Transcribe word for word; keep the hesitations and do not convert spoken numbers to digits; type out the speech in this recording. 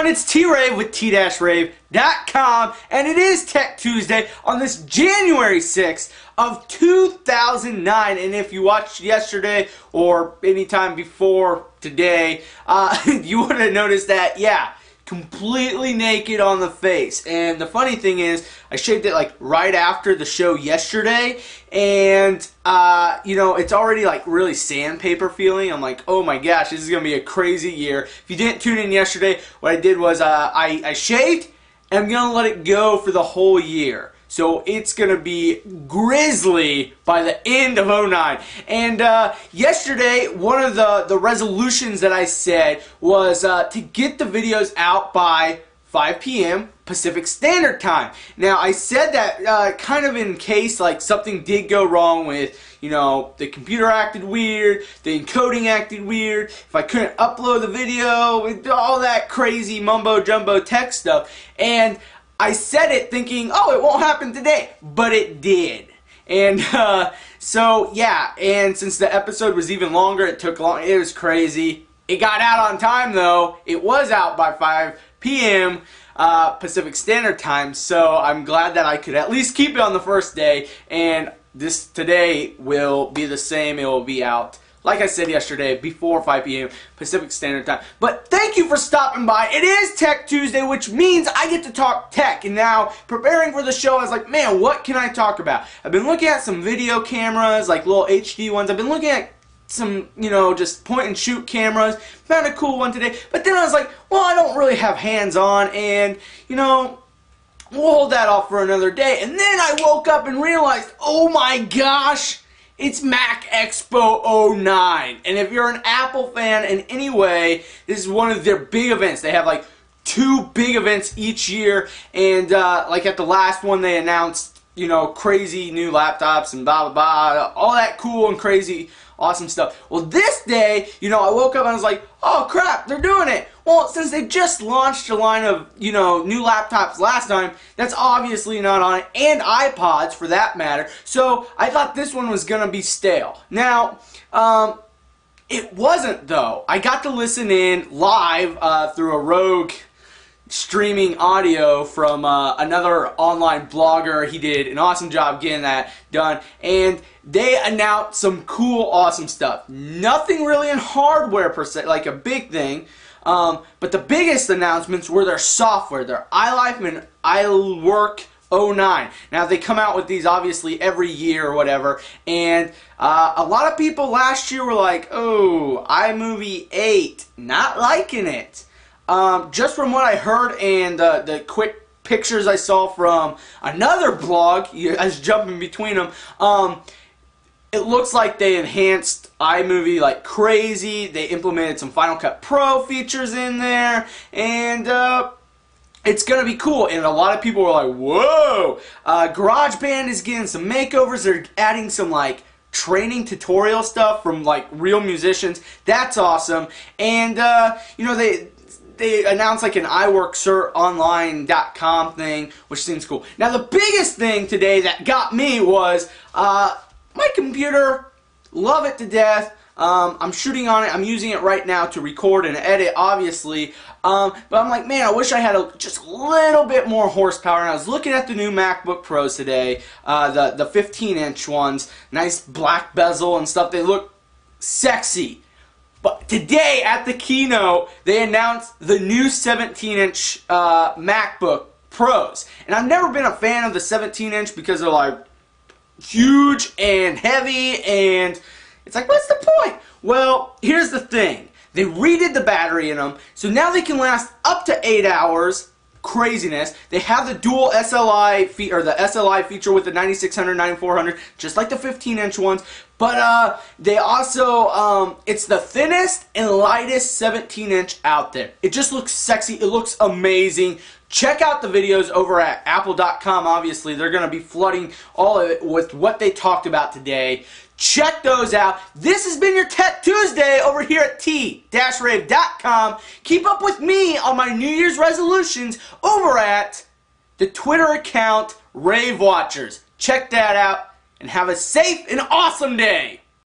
everyone, it's T-Rave with T Rave dot com, and it is Tech Tuesday on this January sixth of two thousand nine, and if you watched yesterday or any time before today, uh, you would have noticed that, yeah, completely naked on the face. And the funny thing is, I shaved it like right after the show yesterday, and uh, you know, it's already like really sandpaper feeling. I'm like, oh my gosh, this is gonna be a crazy year. If you didn't tune in yesterday, what I did was uh, I, I shaved, and I'm gonna let it go for the whole year. So it's gonna be grisly by the end of oh nine. And uh, yesterday, one of the, the resolutions that I said was uh, to get the videos out by five P M Pacific Standard Time. Now, I said that uh, kind of in case like something did go wrong with, you know, the computer acted weird, the encoding acted weird, if I couldn't upload the video, all that crazy mumbo jumbo tech stuff. And I said it thinking, oh, it won't happen today, but it did. And uh, so, yeah, and since the episode was even longer, it took long, it was crazy. It got out on time, though. It was out by five P M Uh, Pacific Standard Time, so I'm glad that I could at least keep it on the first day, and this today will be the same. It will be out, like I said yesterday, before five P M Pacific Standard Time. But thank you for stopping by. It is Tech Tuesday, which means I get to talk tech. And now, preparing for the show, I was like, man, what can I talk about? I've been looking at some video cameras, like little H D ones. I've been looking at some, you know, just point and shoot cameras. Found a cool one today. But then I was like, well, I don't really have hands on, and, you know, we'll hold that off for another day. And then I woke up and realized, oh my gosh, it's Mac Expo oh nine, and if you're an Apple fan in any way, this is one of their big events. They have like two big events each year, and uh, like at the last one they announced, you know, crazy new laptops and blah, blah, blah, all that cool and crazy awesome stuff. Well, this day, you know, I woke up and I was like, oh crap, they're doing it. Well, since they just launched a line of, you know, new laptops last time, that's obviously not on it, and iPods for that matter. So I thought this one was gonna be stale. Now, um, it wasn't though. I got to listen in live uh, through a rogue streaming audio from uh, another online blogger. He did an awesome job getting that done, and they announced some cool, awesome stuff. Nothing really in hardware per se, like a big thing, um, but the biggest announcements were their software, their iLife and iWork oh nine. Now, they come out with these obviously every year or whatever, and uh, a lot of people last year were like, oh, iMovie eight, not liking it. Um, just from what I heard and uh, the quick pictures I saw from another blog, I was jumping between them, um, it looks like they enhanced iMovie like crazy. They implemented some Final Cut Pro features in there, and uh, it's going to be cool. And a lot of people were like, whoa! Uh, GarageBand is getting some makeovers. They're adding some like training tutorial stuff from like real musicians. That's awesome. And uh, you know, they... they announced like an iWork online dot com thing, which seems cool. Now, the biggest thing today that got me was uh, my computer. Love it to death. Um, I'm shooting on it. I'm using it right now to record and edit, obviously. Um, but I'm like, man, I wish I had a, just a little bit more horsepower. And I was looking at the new MacBook Pros today, uh, the the fifteen inch ones, nice black bezel and stuff. They look sexy. But today at the keynote, they announced the new seventeen inch uh, MacBook Pros. And I've never been a fan of the seventeen inch because they're like huge and heavy, and it's like, what's the point? Well, here's the thing. They redid the battery in them, so now they can last up to eight hours. Craziness. They have the dual S L I fe or the S L I feature with the ninety-six hundred, ninety-four hundred, just like the fifteen inch ones. But uh, they also, um, it's the thinnest and lightest seventeen inch out there. It just looks sexy. It looks amazing. Check out the videos over at apple dot com. Obviously, they're going to be flooding all of it with what they talked about today. Check those out. This has been your Tech Tuesday over here at T Rave dot com. Keep up with me on my New Year's resolutions over at the Twitter account Rave Watchers. Check that out. And have a safe and awesome day!